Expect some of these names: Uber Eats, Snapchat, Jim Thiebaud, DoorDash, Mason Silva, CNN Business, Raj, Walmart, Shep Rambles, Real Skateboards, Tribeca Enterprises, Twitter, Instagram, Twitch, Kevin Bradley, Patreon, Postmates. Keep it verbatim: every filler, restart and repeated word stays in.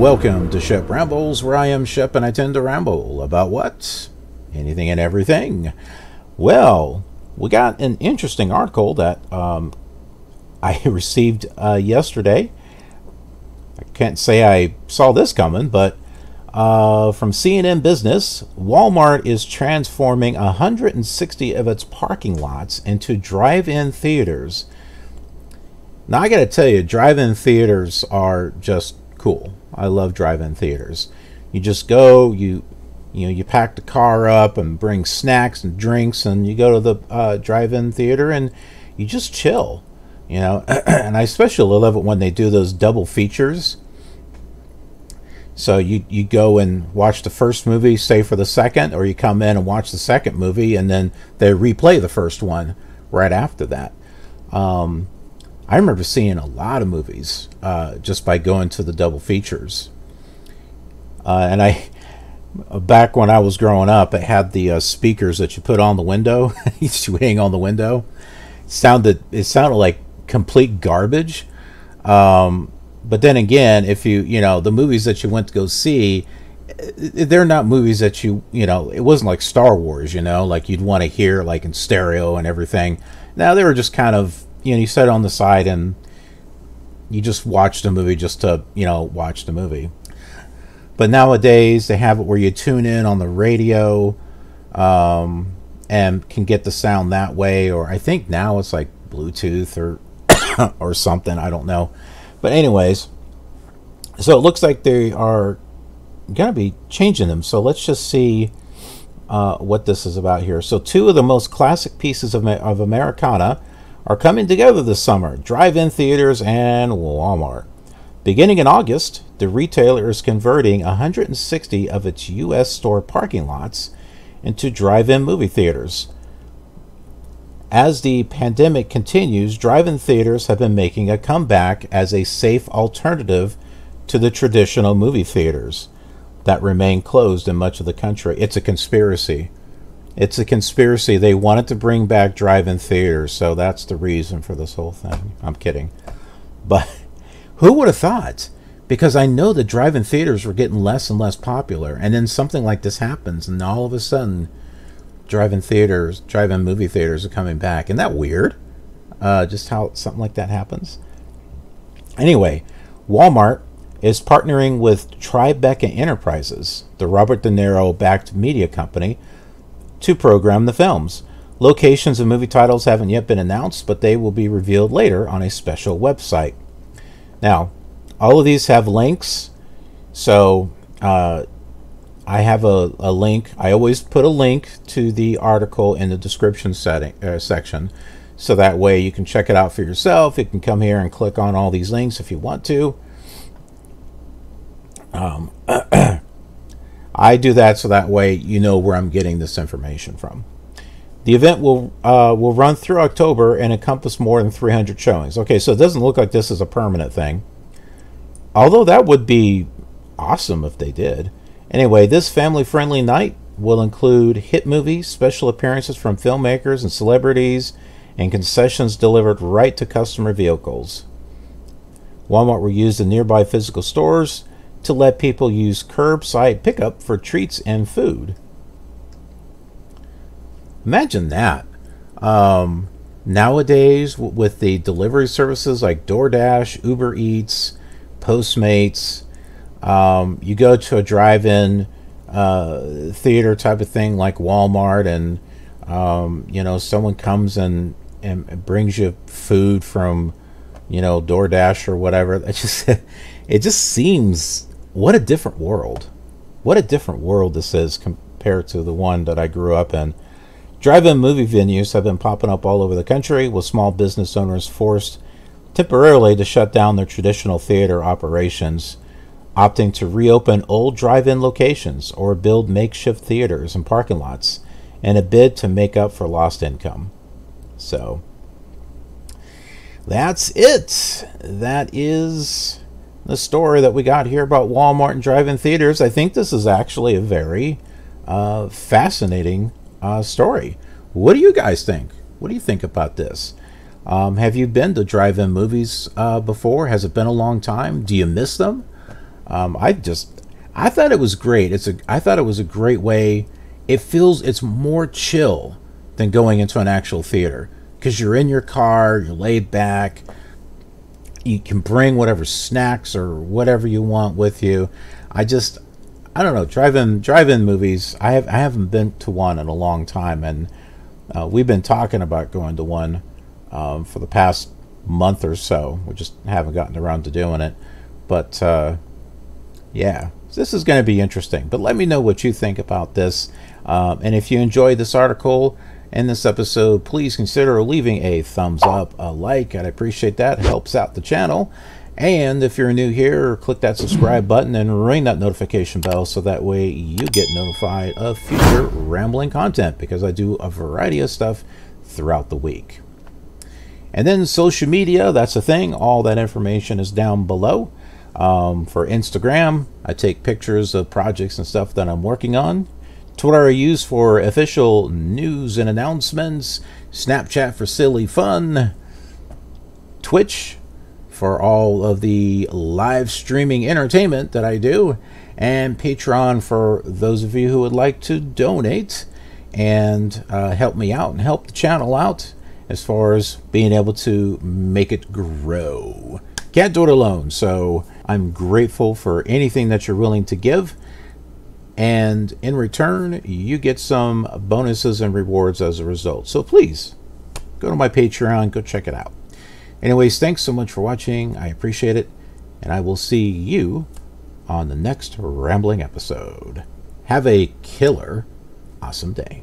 Welcome to Shep Rambles, where I am Shep and I tend to ramble about what? Anything and everything. Well, we got an interesting article that um, I received uh, yesterday. I can't say I saw this coming, but uh, from C N N Business, Walmart is transforming one hundred sixty of its parking lots into drive-in theaters. Now, I got to tell you, drive-in theaters are just cool. I love drive-in theaters. You just go, you you know, you pack the car up and bring snacks and drinks, and you go to the uh, drive-in theater and you just chill, you know. And I especially love it when they do those double features. So you you go and watch the first movie, stay for the second, or you come in and watch the second movie, and then they replay the first one right after that. Um, I remember seeing a lot of movies uh, just by going to the double features. Uh, and I, back when I was growing up, it had the uh, speakers that you put on the window. You hang on the window. It sounded, it sounded like complete garbage. Um, but then again, if you, you know, the movies that you went to go see, they're not movies that you, you know, it wasn't like Star Wars, you know, like you'd want to hear like in stereo and everything. Now they were just kind of, you know, you sat on the side and you just watched a movie just to, you know, watch the movie. But nowadays they have it where you tune in on the radio um, and can get the sound that way. Or I think now it's like Bluetooth or or something. I don't know. But anyways, so it looks like they are going to be changing them. So let's just see uh, what this is about here. So two of the most classic pieces of, of Americana are coming together this summer, drive-in theaters and Walmart. Beginning in August, the retailer is converting one hundred sixty of its U S store parking lots into drive-in movie theaters. As the pandemic continues, drive-in theaters have been making a comeback as a safe alternative to the traditional movie theaters that remain closed in much of the country. It's a conspiracy. It's a conspiracy. They wanted to bring back drive-in theaters, so that's the reason for this whole thing. I'm kidding. But who would have thought? Because I know the drive-in theaters were getting less and less popular, and then something like this happens, and all of a sudden, drive-in theaters, drive-in movie theaters are coming back. Isn't that weird? Uh, just how something like that happens. Anyway, Walmart is partnering with Tribeca Enterprises, the Robert De Niro-backed media company, to program the films. Locations and movie titles haven't yet been announced, but they will be revealed later on a special website. Now, all of these have links, so uh, I have a, a link. I always put a link to the article in the description setting, uh, section, so that way you can check it out for yourself. You can come here and click on all these links if you want to. Um, I do that so that way you know where I'm getting this information from. The event will uh, will run through October and encompass more than three hundred showings. Okay, so it doesn't look like this is a permanent thing. Although that would be awesome if they did. Anyway, this family-friendly night will include hit movies, special appearances from filmmakers and celebrities, and concessions delivered right to customer vehicles. Walmart will use the nearby physical stores to let people use curbside pickup for treats and food. Imagine that. Um, nowadays, w with the delivery services like DoorDash, Uber Eats, Postmates, um, you go to a drive-in uh, theater type of thing like Walmart, and um, you know, someone comes and and brings you food from, you know, DoorDash or whatever. It just it just seems, what a different world. What a different world this is compared to the one that I grew up in. Drive-in movie venues have been popping up all over the country, with small business owners forced temporarily to shut down their traditional theater operations, opting to reopen old drive-in locations or build makeshift theaters and parking lots in a bid to make up for lost income. So that's it. That is the story that we got here about Walmart and drive-in theaters. I think this is actually a very uh, fascinating uh, story. What do you guys think? What do you think about this? Um, have you been to drive-in movies uh, before? Has it been a long time? Do you miss them? Um, I just, I thought it was great. It's a, I thought it was a great way. It feels, it's more chill than going into an actual theater, because you're in your car, you're laid back, you can bring whatever snacks or whatever you want with you. I just, I don't know, drive-in drive-in movies. I have I haven't been to one in a long time, and uh, we've been talking about going to one um, for the past month or so. We just haven't gotten around to doing it, but uh, yeah, this is going to be interesting. But let me know what you think about this, um, and if you enjoyed this article and this episode, please consider leaving a thumbs up, a like. I'd appreciate that; it helps out the channel. And if you're new here, click that subscribe button and ring that notification bell so that way you get notified of future rambling content, because I do a variety of stuff throughout the week. And then social media, that's the thing. All that information is down below. Um, for Instagram, I take pictures of projects and stuff that I'm working on. Twitter I use for official news and announcements. Snapchat for silly fun. Twitch for all of the live streaming entertainment that I do, and Patreon for those of you who would like to donate and uh, help me out and help the channel out as far as being able to make it grow. Can't do it alone, so I'm grateful for anything that you're willing to give, and in return you get some bonuses and rewards as a result. So please go to my Patreon, go check it out. Anyways, thanks so much for watching. I appreciate it, and I will see you on the next rambling episode. Have a killer, awesome day.